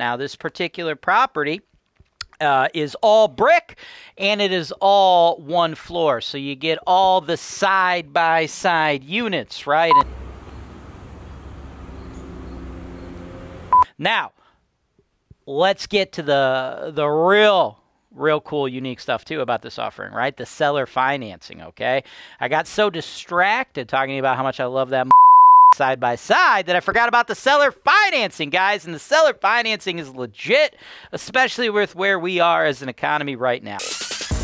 Now, this particular property is all brick, and it is all one floor. So you get all the side-by-side units, right? Now, let's get to the real cool, unique stuff, too, about this offering, right? The seller financing, okay? I got so distracted talking about how much I love that side by side that I forgot about the seller financing, guys. And the seller financing is legit, especially with where we are as an economy right now.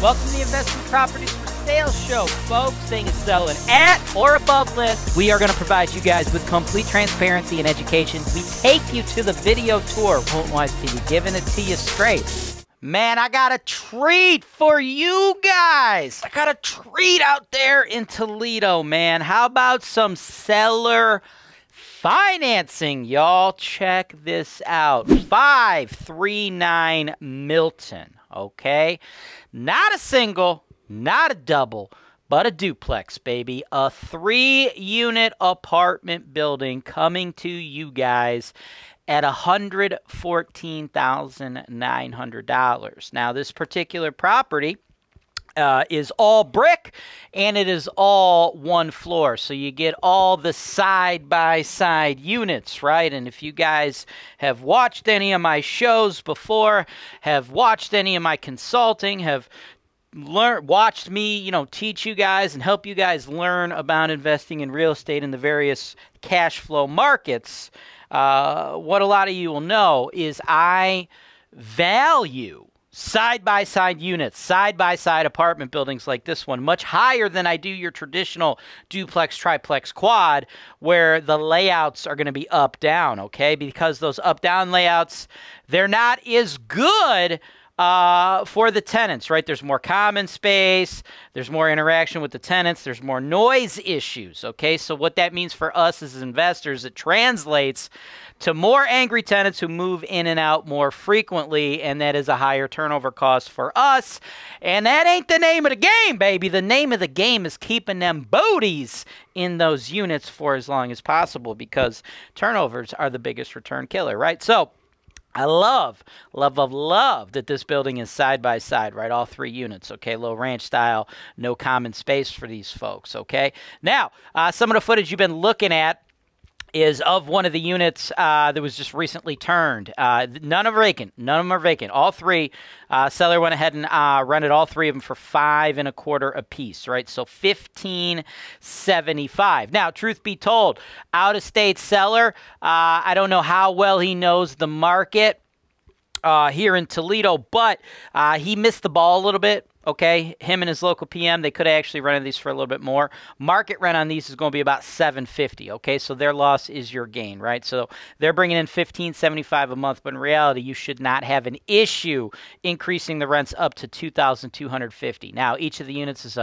Welcome to the Investment Properties for Sale show, folks. Thing is selling at or above list. We are going to provide you guys with complete transparency and education. We take you to the video tour of HoltonWise TV, giving it to you straight. Man, I got a treat for you guys. I got a treat out there in Toledo, man. How about some seller financing, y'all? Check this out. 539 Milton, okay? Not a single, not a double, but a duplex, baby. A 3-unit apartment building coming to you guys at $114,900. Now, this particular property is all brick, and it is all one floor. So you get all the side-by-side units, right? And if you guys have watched any of my shows before, have watched any of my consulting, have watched me, you know, teach you guys and help you guys learn about investing in real estate in the various cash flow markets, what a lot of you will know is I value side-by-side units, side-by-side apartment buildings like this one much higher than I do your traditional duplex, triplex, quad, where the layouts are going to be up-down, okay? Because those up-down layouts, they're not as good for the tenants, right? There's more common space, there's more interaction with the tenants, there's more noise issues, okay? So what that means for us as investors, it translates to more angry tenants who move in and out more frequently, and that is a higher turnover cost for us, and that ain't the name of the game, baby. The name of the game is keeping them booties in those units for as long as possible, because turnovers are the biggest return killer, right? So I love that this building is side by side, right? All 3 units, okay? Low ranch style, no common space for these folks, okay? Now, some of the footage you've been looking at is of one of the units that was just recently turned. None are vacant. None of them are vacant. All 3. Seller went ahead and rented all 3 of them for $5.25 a piece, right? So $15.75. Now, truth be told, out-of-state seller, I don't know how well he knows the market here in Toledo, but he missed the ball a little bit. Okay, him and his local PM, they could have actually rented these for a little bit more. Market rent on these is going to be about $7.50, okay? So their loss is your gain, right? So they're bringing in $15.75 a month, but in reality, you should not have an issue increasing the rents up to $2,250. Now, each of the units is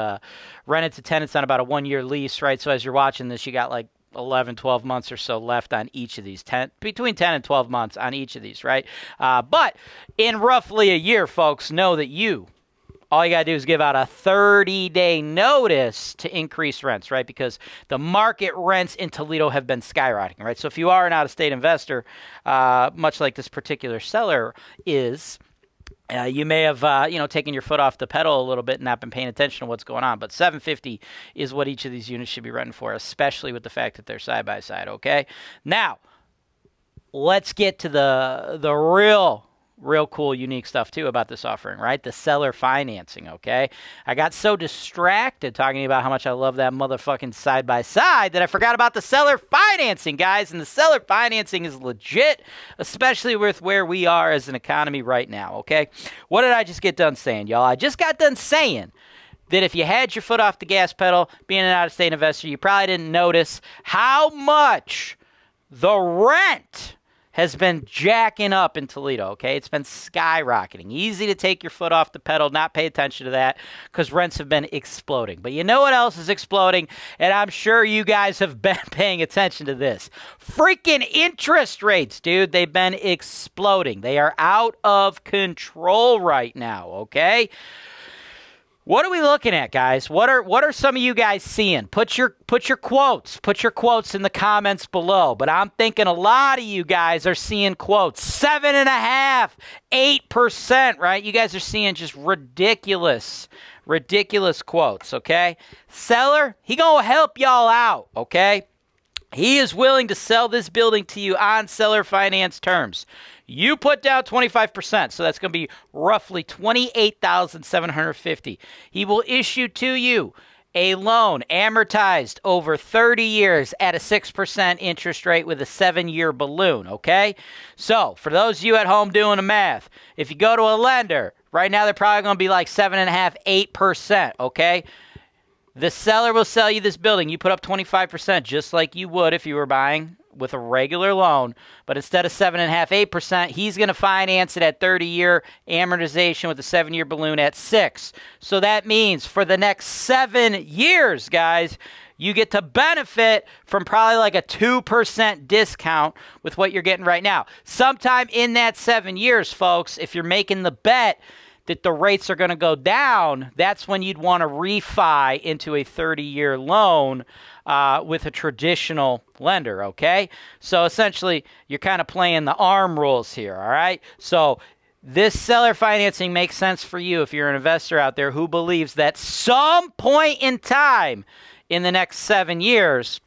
rented to tenants on about a 1-year lease, right? So as you're watching this, you got like 11, 12 months or so left on each of these, between 10 and 12 months on each of these, right? But in roughly a year, folks, know that all you got to do is give out a 30-day notice to increase rents, right? Because the market rents in Toledo have been skyrocketing, right? So if you are an out-of-state investor, much like this particular seller is, you may have, you know, taken your foot off the pedal a little bit and not been paying attention to what's going on. But $7.50 is what each of these units should be renting for, especially with the fact that they're side-by-side, okay? Now, let's get to the real cool, unique stuff, too, about this offering, right? The seller financing, okay? I got so distracted talking about how much I love that motherfucking side-by-side that I forgot about the seller financing, guys. And the seller financing is legit, especially with where we are as an economy right now, okay? What did I just get done saying, y'all? I just got done saying that if you had your foot off the gas pedal, being an out-of-state investor, you probably didn't notice how much the rent has been jacking up in Toledo, okay? It's been skyrocketing. Easy to take your foot off the pedal, not pay attention to that, because rents have been exploding. But you know what else is exploding? And I'm sure you guys have been paying attention to this. Freaking interest rates, dude. They've been exploding. They are out of control right now, okay? What are we looking at, guys? What are some of you guys seeing? Put your quotes in the comments below. But I'm thinking a lot of you guys are seeing quotes. 7.5, 8%, right? You guys are seeing just ridiculous quotes, okay? Seller, he gonna help y'all out, okay? He is willing to sell this building to you on seller finance terms. You put down 25%, so that's going to be roughly $28,750. He will issue to you a loan amortized over 30 years at a 6% interest rate with a 7-year balloon, okay? So for those of you at home doing the math, if you go to a lender, right now they're probably going to be like 7.5, 8%, okay? The seller will sell you this building. You put up 25% just like you would if you were buying with a regular loan, but instead of 7.5, 8%, he's going to finance it at 30-year amortization with a 7-year balloon at 6. So that means for the next 7 years, guys, you get to benefit from probably like a 2% discount with what you're getting right now. Sometime in that 7 years, folks, if you're making the bet that the rates are going to go down, that's when you'd want to refi into a 30-year loan with a traditional lender, okay? So essentially, you're kind of playing the arm rules here, all right? So this seller financing makes sense for you if you're an investor out there who believes that some point in time in the next 7 years,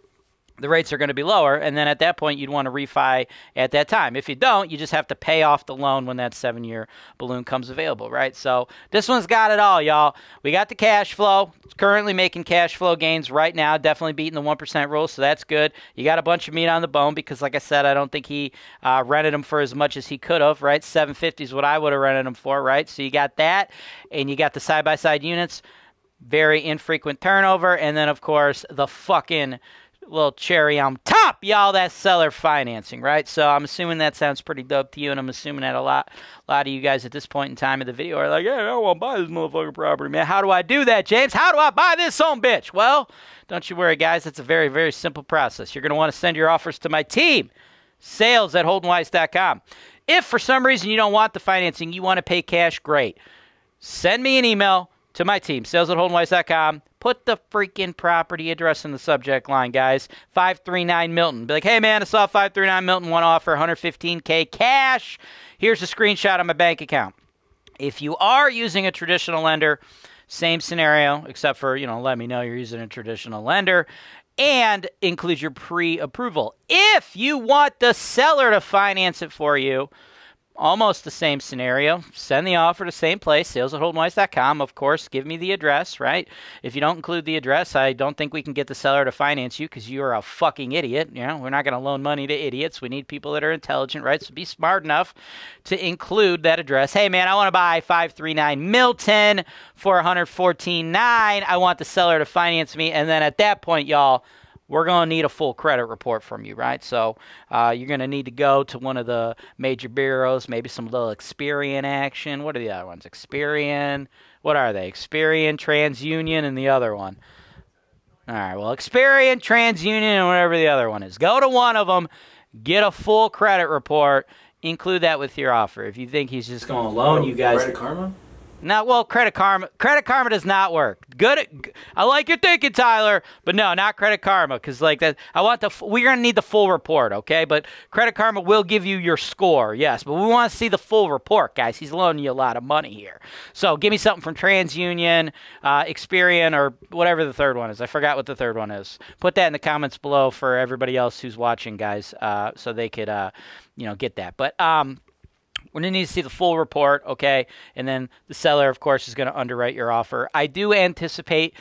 the rates are going to be lower, and then at that point, you'd want to refi at that time. If you don't, you just have to pay off the loan when that 7-year balloon comes available, right? So this one's got it all, y'all. We got the cash flow. It's currently making cash flow gains right now, definitely beating the 1% rule, so that's good. You got a bunch of meat on the bone because, like I said, I don't think he rented them for as much as he could have, right? $750 is what I would have rented them for, right? So you got that, and you got the side-by-side units, very infrequent turnover, and then, of course, the fucking little cherry on top, y'all, that's seller financing, right? So I'm assuming that sounds pretty dope to you, and I'm assuming that a lot of you guys at this point in time of the video are like, yeah, I want to buy this motherfucking property, man. How do I do that, James? How do I buy this son bitch? Well, don't you worry, guys. It's a very, very simple process. You're going to want to send your offers to my team, sales@HoltonWise.com. If for some reason you don't want the financing, you want to pay cash, great. Send me an email to my team, sales@HoltonWise.com. Put the freaking property address in the subject line, guys. 539 Milton. Be like, hey, man, I saw 539 Milton. One offer, $115K cash. Here's a screenshot of my bank account. If you are using a traditional lender, same scenario, except for, you know, let me know you're using a traditional lender. And include your pre-approval. If you want the seller to finance it for you, almost the same scenario. Send the offer to the same place, sales@HoltonWise.com. Of course, give me the address, right? If you don't include the address, I don't think we can get the seller to finance you because you are a fucking idiot. You know, we're not going to loan money to idiots. We need people that are intelligent, right? So be smart enough to include that address. Hey, man, I want to buy 539 Milton for $114,900. I want the seller to finance me. And then at that point, y'all, we're going to need a full credit report from you, right? So you're going to need to go to one of the major bureaus, maybe some little Experian action. What are the other ones? Experian. What are they? Experian, TransUnion, and the other one. All right, well, Experian, TransUnion, and whatever the other one is. Go to one of them, get a full credit report, include that with your offer. If you think he's just going to loan you guys. Credit Karma? No, well, Credit Karma does not work. Good. I like your thinking, Tyler, but no, not Credit Karma, because like that, we're gonna need the full report, okay? But Credit Karma will give you your score, yes, but we want to see the full report, guys. He's loaning you a lot of money here, so give me something from TransUnion, Experian, or whatever the third one is. I forgot what the third one is. Put that in the comments below for everybody else who's watching, guys, so they could, you know, get that. But we're going to need to see the full report, okay? And then the seller, of course, is going to underwrite your offer. I do anticipate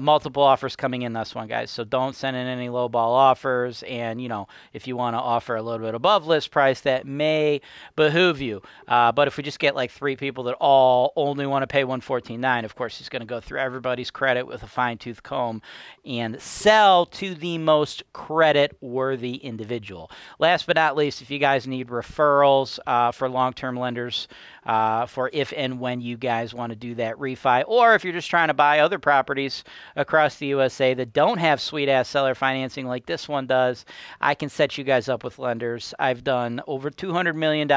multiple offers coming in this one, guys, so don't send in any lowball offers. And, you know, if you want to offer a little bit above list price, that may behoove you. But if we just get, like, 3 people that all only want to pay $114,900, of course, he's going to go through everybody's credit with a fine-tooth comb and sell to the most credit-worthy individual. Last but not least, if you guys need referrals for long long-term lenders for if and when you guys want to do that refi, or if you're just trying to buy other properties across the USA that don't have sweet-ass seller financing like this one does. I can set you guys up with lenders. I've done over $200 million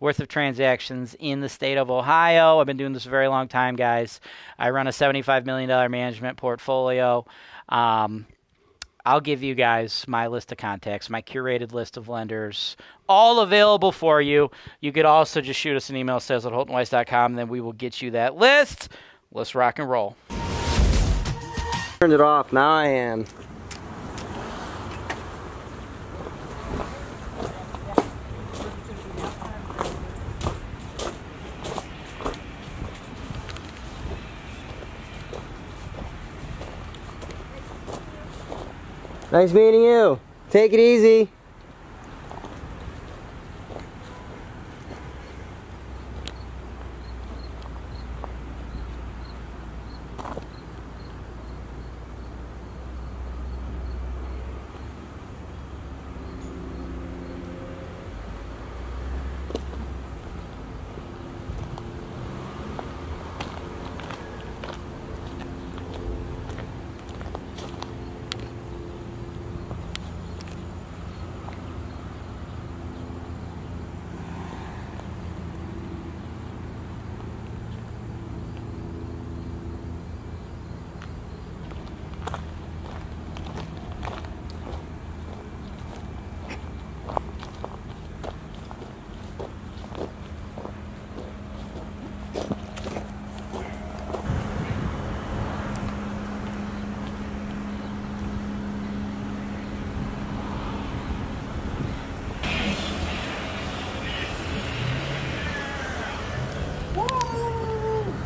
worth of transactions in the state of Ohio. I've been doing this a very long time, guys. I run a $75 million management portfolio. I'll give you guys my list of contacts, my curated list of lenders, all available for you. You could also just shoot us an email, sales@holtonwise.com, and then we will get you that list. Let's rock and roll. Turned it off. Now I am. Nice meeting you. Take it easy.